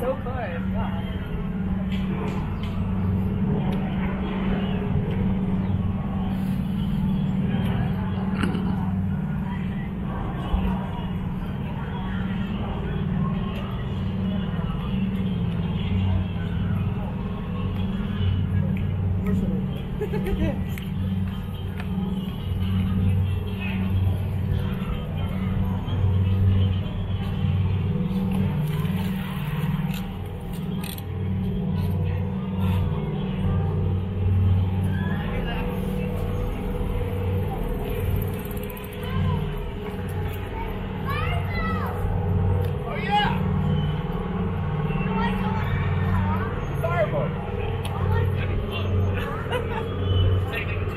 so good. Wow. Take it.